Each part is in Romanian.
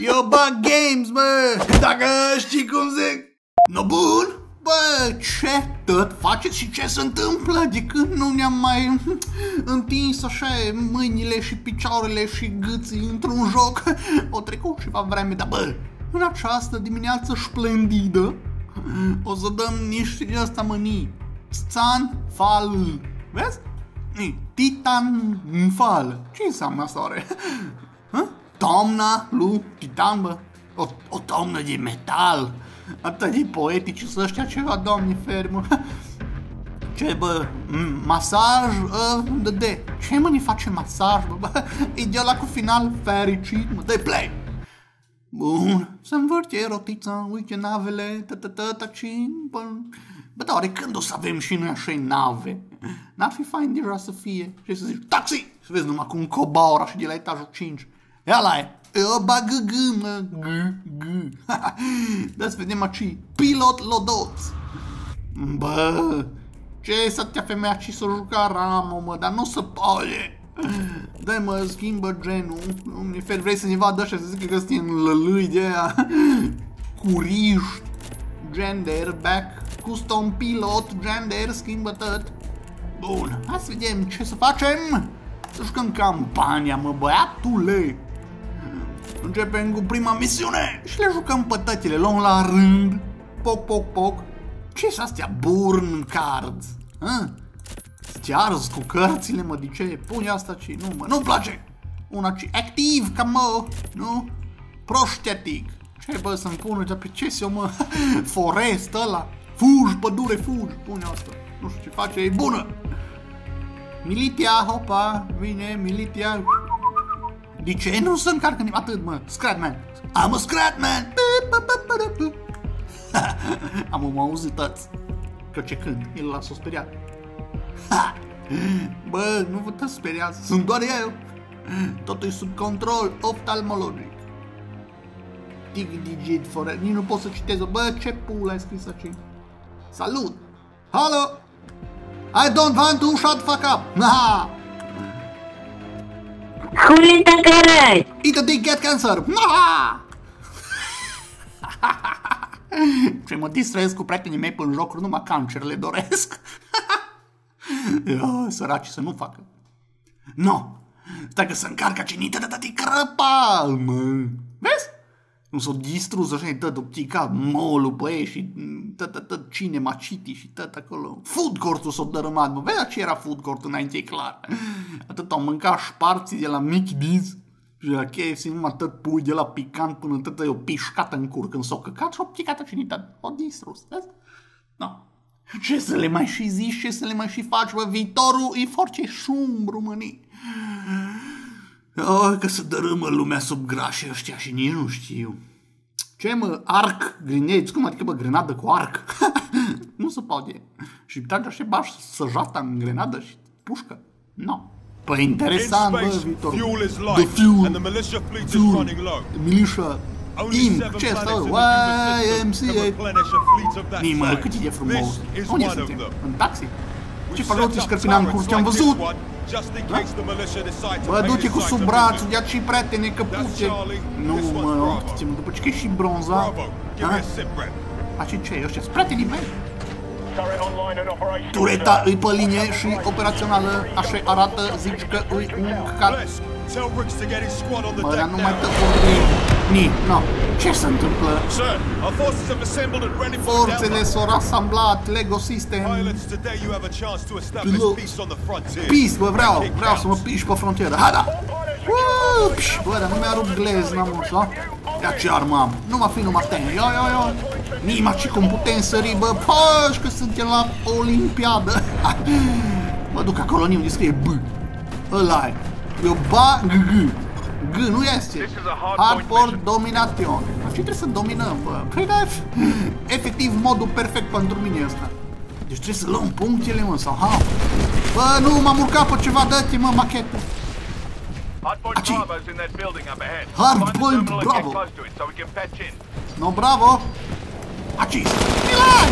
IOBAGG Games, mă! Dacă știi cum zic! No, bun! Bă, ce tot faceți și ce se întâmplă? De când nu ne-am mai întins așa mâinile și picioarele și gâții într-un joc? O trecut ceva vreme, dar bă, în această dimineață splendidă o să dăm niște de asta mânii. Titanfall. Vezi? Titanfall. Ce înseamnă asta oare? Toamna lui Titan, bă. O toamnă de metal. Atât de poetici să ăștia ceva, Doamne fermă. Ce bă, masaj de. Ce mă ne face masaj, bă? E de ăla cu final fericit, mă, dă-i play! Bun, să învârte rotița, uite navele, bă, dar oare când o să avem și noi așa nave? N-ar fi fain deja să fie. Și să zici, taxi! Să vezi numai cu un cobaura și de la etajul 5. Ia la e! IOBAGG, mă, g. Da, să vedem aici. Pilot Lodoț. Bă, ce s-a femeia aici să juca ramă, mă, dar nu se poate. Da, mă, schimbă genul. Vrei să ne vadă așa, să zic că stii în lălâi de aia. Curiști. Gender, back, custom pilot, gender, schimbă tot. Bun, hai să vedem ce să facem. Să jucăm campania, mă, băiatule. Începem cu prima misiune și le jucăm pe tătile, luăm la rând. Poc, poc, poc. Ce-s astea? Burn cards. Te arzi cu cărțile, mă, de ce? Pune asta și nu, mă, nu-mi place. Una ci activ, ca mă, nu? Proștetic. Ce, bă, să-mi pun ăsta pe ce eu, mă? Forest ăla. Fugi, pădure, fugi. Pune asta. Nu știu ce face, e bună. Militia, hopa, vine, militia. De ce nu se încarcă nimic? Atât, mă, Scratman. Am un Scratman! Am auzit toți. Că ce când, el l-a speriat. Bă, nu vă tăi speriați, sunt doar eu. Totul e sub control oftalmologic. Digit forever, nici nu pot să citez-o. Bă, ce pula ai scris aici? Salut! Hello! I don't want to shut fuck up! Ha! Julieta Carai! Eat a dick, get cancer! Ce mă distrez cu prietenii mei până jocuri, numai cancer le doresc. Săraci să nu facă. No! Stai că se încarcă cinită, tăti crăpa! Vezi? Nu s-o distruz așa, tot optica, molul pe ei și tot cinema city și tot acolo. Food court-ul s-o dărâmat, mă, vezi ce era food court înainte, e clar. Atât au mâncat șparții de la Mickey D's și de la KFC, numai tot pui de la picant până tot e o pișcată în cur când s-o căcat și opticată cinită. O distruz, vezi? No. Ce să le mai și zici, ce să le mai și faci, bă, viitorul e foarte șumbru, mănii. Oh, că se dărâmă lumea sub grașii ăștia și nici nu știu. Ce mă, arc, grenade, cum adică, bă, grenadă cu arc? Nu se poate. Și tragi așa bași săjata în grenadă și pușcă. No. Păi interesant, bă, viitor. The fuel, militia, imp, ce asta, YMCA. Mii, mă, cât e de frumos. Unde suntem? În taxi? Ce paloții scărfinam în curs, ce-am văzut? Bă, du-te cu sub brațul, ia și prietene, că pute. Nu, mă, uite-mă, după ce e și bronza. Așa ce e, ăștia-s prietenii mei. Tureta îi pe linie și operațională, așa arată, zici că îi un cat. Bă, dar nu mai dă vorbim. No. Ce se întâmplă? Forțele s-au rasamblat, Lego System. Peace, bă, vreau să mă piși pe frontieră. Hai, da! Bă, dar nu mi-a rupt glezna, mă, ia ce armă am. Nu va fi numai ten. Ia. Nima, ce cum putem sări, bă, păi, că suntem la Olimpiadă. Mă duc acolo, nimeni îi scrie B. Ăla e. Eu ba, g. G, nu este. Hardcore domination. Așa trebuie să dominăm, bă. Păi da, efectiv modul perfect pentru mine ăsta. Deci trebuie să luăm punctele, mă, sau how? Bă, nu, m-am urcat pe ceva, dă-te, mă, machetă. Aci. Hardpoint Bravo. No, Bravo. Aci. Milai!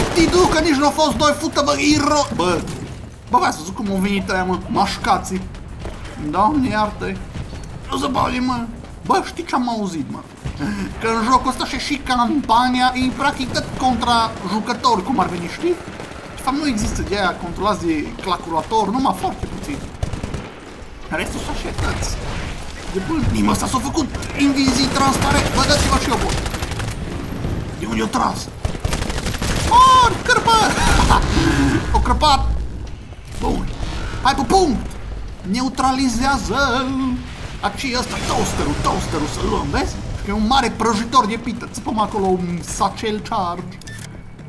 Upti-du, că nici n-au fost doi, fută, bă, iro. Bă. Bă, v-ați văzut cum au venit aia, mă, mașcații. Doamne, iartă-i. Nu se bagi, mă! Bă, știi ce am auzit, mă? Că în jocul ăsta și campania e practic tot contra jucători, cum ar veni, știi? De fapt, nu există de aia controlați de calculator, numai foarte puțin. Restul sunt așa, tăți. De bâlnii, mă, ăsta s-a făcut invizii transparent. Bă, dați-vă și eu, bă. De unde o tras? Or, cârpă! O crăpat! Bun. Hai pe punct! Neutralizează-l! Aici ăsta, toasterul să-l luăm, vezi? E un mare prăjitor de pită. Țipăm acolo un satchel charge.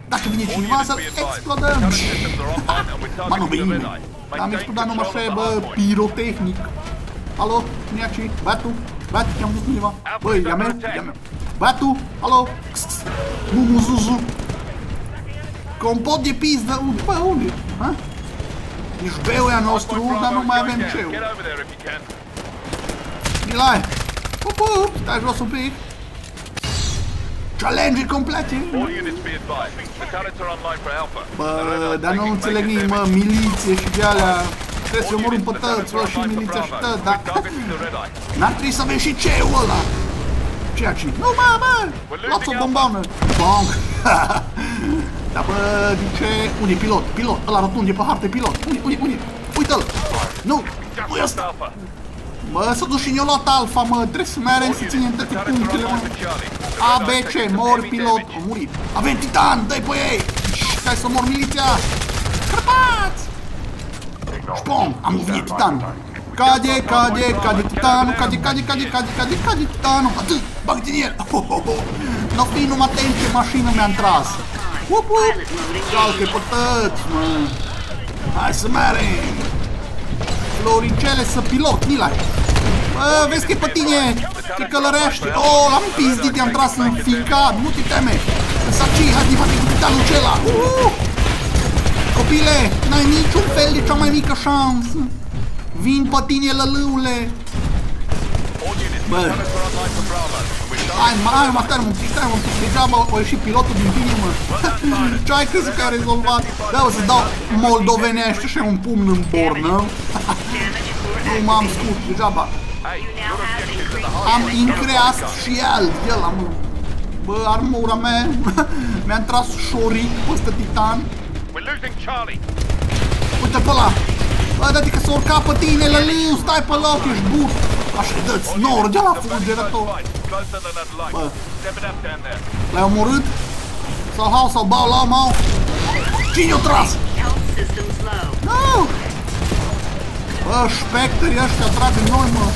Dacă vine cineva să-l explodăm! Ba, nu vine nimeni. Am explodat numai așa, bă, pirotehnic. Alo, cine e aici? Băiatul? Băiatul, te-am văzut undeva? Băi, e-a mea? E-a mea. Băiatul? Alo? Mumuzuzu! Compot de pizdă, bă, unde? Ha? Ești beuia nostru, dar nu mai avem ceu. Milai! Pup, stai jos un pic! Challenge-i complete! Bă, dar nu înțeleg nimic, mă, miliție și de-alea. Trebuie să omorâm pe tăți, lua și miliția și tăți, dar... N-ar trebui să vezi și ceu ăla! Ceea ce... Nu, mă, mă! Luați o bombaună! Bonk! Dar bă, zice... Unde-i pilot? Pilot! Ăla rotund e pe hartă, e pilot! Unde? Uite-l! Nu! Nu-i ăsta! Bă, s-a dus și ne-a luat alfa, mă! Trebuie să mai arăt să ținem toate punctele, mă! ABC, mor pilot! A murit! Avem titan! Dă-i pe ei! Stai să mor miliția! Crăpați! Șpong! Am uvinit titan! Cade titanul! Cade titanul! Atât! Bag din el! N-o fi numai atent ce mașină mi-am tras! Up! Calcă-i pe tăți, mă! Hai să merem! Floricele să pilot, Nilai! Bă, vezi că-i pe tine! Te călărește! Oh, l-am pizdit, i-am tras în ficat! Nu te teme! Să saci, hai divate cu titanul acela! Copile, n-ai niciun fel de cea mai mică șansă! Vin pe tine, lălâule! Bă! Hai, mă, stai un pic, degeaba o ieșit pilotul din tine, mă! Ce ai crezut că a rezolvat? Da, o să-ți dau moldovenește și un pumn în bornă! Nu m-am scurt, degeaba! Am increast și el, de-ala, mă! Bă, armura mea, mi-am tras șoric peste titan! Uite-l pe ăla! Bă, dă-te că s-a urcat pe tine, lăliu, stai pe loc, ești buf! Așa, dă-ți nor, de-ala fulgerator! Bă, l-ai omorât? Sau hau, sau bau, l-au, mau! Cine-o tras? Nu! Bă, spectrii ăștia trag în noi, mă!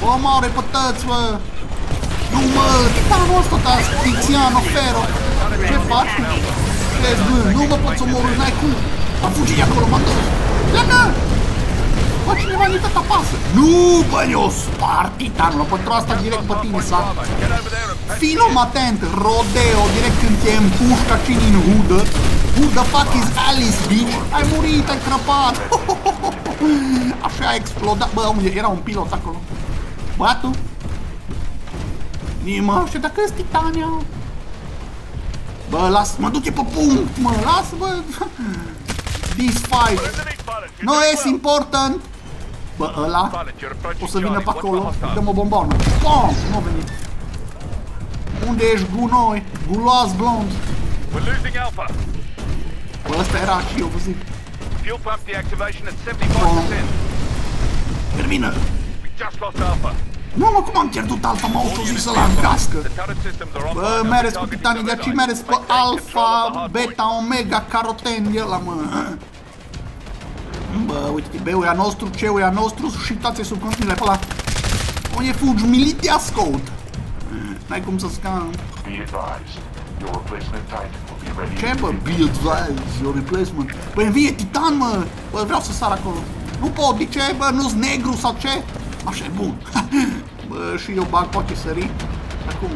Bă, maure, pe tăți, mă! Nu, mă, titanul ăsta ta, Tiziano Ferro! Ce faci? Nu mă poți omorâ, n-ai cum! Am fugit de acolo, m-am dus! Pleacă! Bă, cineva nu-i tot apasă! Nu, bă, eu spart titanul, pentru asta direct pe tine, sa! Fii om atent, rodeo, direct când te împușca cine în hudă! Who the fuck is Alice, bitch? Ai murit, ai crăpat! Așa a explodat! Bă, unde? Era un pilot acolo! Băiatul? Nimă, știu dacă-s titania! Bă, lasă, mă duce pe punct, mă, lasă, bă! This fight! No es important! Bă, ăla o să vină pe acolo, dăm o bomboană. Bom! Nu-a venit. Unde ești, gunoi? Guloas blond! Bă, ăsta era și eu, vă zic. Bom! Termină! Nu, mă, cum am pierdut alfa, mă, o zis să-l îngască. Bă, mereți cu titanii de aici, mereți pe alfa, beta, omega, caroten, de ăla, mă. Bă, uite, beu e a nostru, ceu e a nostru, și tați-i sub conținile pe ăla. Unde fugi, militia scout. N-ai cum să scam. Ce, bă, be advised, your replacement. Bă, învie titan, mă. Bă, vreau să sar acolo. Nu pot, de ce, bă, nu-s negru sau ce? Așa e bun. Bă, și eu bag poate sări. Acum.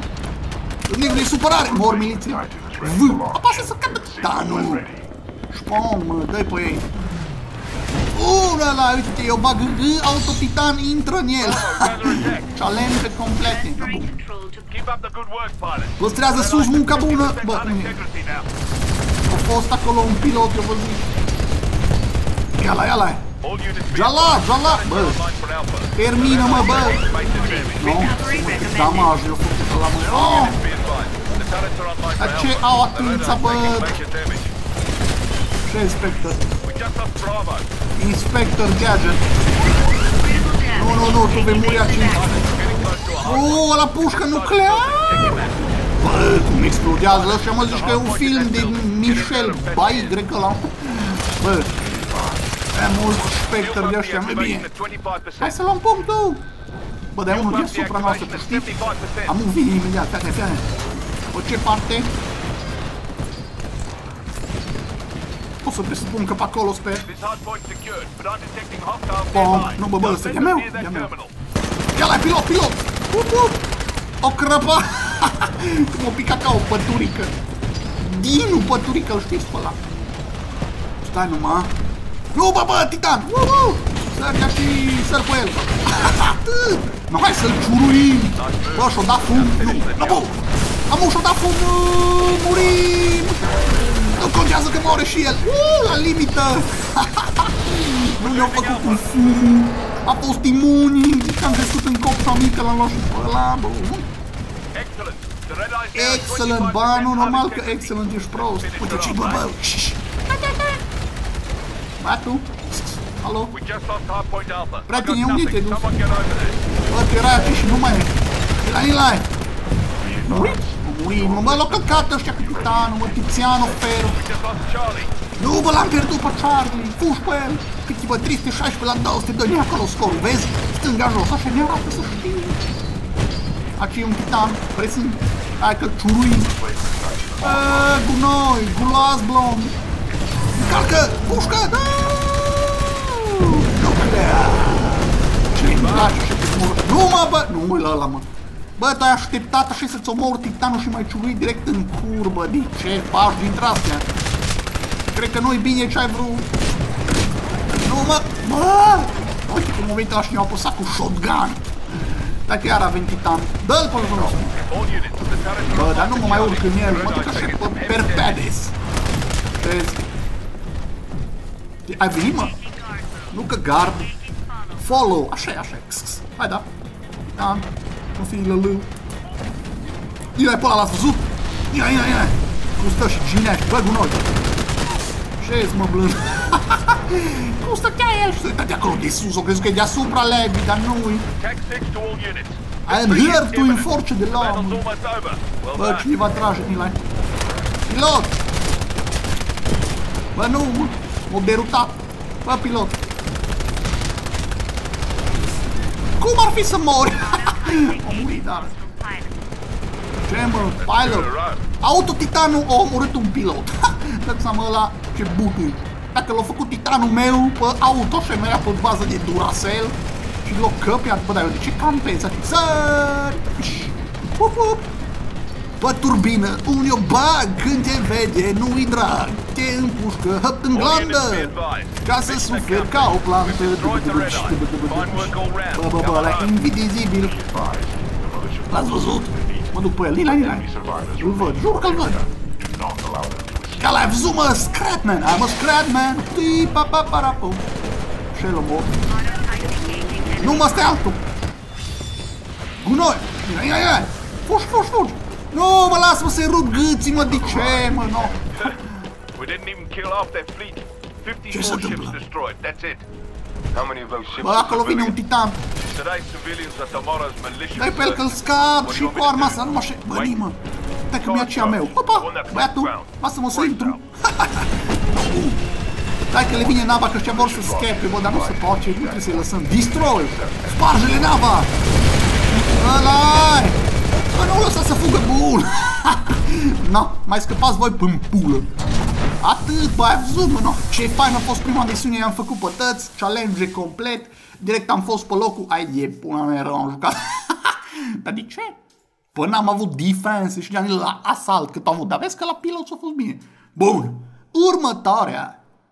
Negru e supărare. Mor miliție. V. Apasă să cadă titanul. Șpom, mă, dă-i pe ei. Ura, uite-te, eu bag G, autotitan, intră în el. Challenge complete. Păstrează sus munca bună. Bă, a fost acolo un pilot, eu vă zic. Ia-la, ia-la. Jala! Bă! Termină-mă, bă! Nu? Damaj, eu făcut ăla, mă! Oh! Dar ce au atința, bă! Ce Inspector? Inspector Gadget! Nu, tu vei muri aici! Uuu, ăla pușcă nucleară! Bă, cum explodează ăștia, mă, zici că e un film din Michel Baigre, că ăla... Bă! Am mult Spector de ăștia, nu-i bine. Hai să luăm punctul! Bă, dar e unul deasupra noastră, tu știi? Am un vin imediat, fie-aia. Bă, ce parte? Pot să presupun că pe acolo, sper. Bom, nu, bă, ăsta e-a meu, e-a meu. Ia la pilot! Up! O crăpa! Cum o pica ca o păturică. Dinu păturică, îl știți pe ăla. Stai numai. Nu, bă, Titan! Săria și sări pe el! Atât! Nu, hai să-l ciuruim! Bă, și-o da fum! Nu! Amu, și-o da fum! Murim! Nu contează că moare și el! La limită! Nu ne-au făcut cu fum! A fost imunii! Zici că am crescut în copșa mică, l-am luat și pe ăla, bă! Excellent! Bă, nu, normal că Excellent, ești prost! Uite ce-i, bă, bă! Batu? Alo? Prieteni, unde te-ai dus? Bă, tu erai aici și nu mai e. Ilai! Murim, mă, l-au căcat ăștia cu Titanul, mă, Tiziano, Fero. Nu, bă, l-am pierdut pe Charlie, fugi pe el. Cât-i, bă, 316 la 202, e acolo scorul, vezi? Stânga jos, așa ne arată, să știi. Aici e un Titan, vrei să... Hai că ciuruim. Bă, gunoi, gulas blond. Calcă! Pușcă! Nuclear! Ce-i place așa că-ți mor... Nu, mă, bă! Nu, ăla, mă! Bă, tu ai așteptat așa să-ți omori Titanul și mai ciului direct în curbă, de ce faci dintre astea? Cred că nu-i bine ce ai vrut... Nu, mă! Mă! Uite cum o venit ăla și ne-au apăsat cu shotgun! Dacă iar avem Titan, dă-l pe-l nostru! Bă, dar nu mă mai urc în el, mă duc așa pe Perpedes! Vezi? Ai venit, mă? Nu că guard. Follow. Așa. Hai, da. Da. Nu fi lălău. Ia-i pe ăla, l-ați văzut? Ia-i. Cum stă și ginești. Bă, gunoi. Ce-ți, mă, blând? Cum stă chiar el? Și uita de acolo, de sus. O crezut că e deasupra lebii, dar nu-i. I am here to enforce the law. Bă, cineva trage, Nilai. Pilot! Bă, nu, mă. M-a derutat! Bă, pilot! Cum ar fi să mori? A murit, dar... Ce, mă? Pilot! Autotitanul a omorât un pilot! Dă-mi seama ăla ce butu-i! Dacă l-a făcut titanul meu pe auto și mea pe bază de Duracell și l-a căpiat, bă, dar eu de ce campezi? Sări! Up! Bă, turbină, un IOBAGG, când te vede, nu-i drag. Te împușcă, hăpt în glandă, ca să suferi ca o plantă. Bă, ăla e invizibil. L-ați văzut? Mă duc pe el, Nilai. Îl văd, jur că-l văd. Că l-ai văzut, mă, Scratman, am a Scratman. Ti-pa-pa-pa-ra-pum. Și-l omor. Nu, mă, stai altul. Gunoi, ia. Fugi. Nu, mă, las-mă să-i rup gâții, mă, de ce, mă, nu? Ce se întâmplă? Bă, acolo vine un titan. Dai pe el că-l scap și cu arma asta, numai așa, bă, nimă. Dai că mi-a cea meu. Opa, băiatul, lasă mă să intru. Dai că le vine nava, că ăștia vor să scape, bă, dar nu se poate, nu trebuie să-i lăsăm. Destroy! Sparge-le nava! Ăla-i! Bă, nu lăsa să fugă bun! No, mai scăpați voi până pulă! Atât, bă, ai văzut, mă, no! Ce fain a fost prima misiune, i-am făcut pătăți, challenge complet, direct am fost pe locul... Ai, e până mea, am jucat! Dar de ce? Păi n-am avut defense și ne-am la asalt cât am avut, dar vezi că la pilot s-a fost bine! Bun! Următoarea!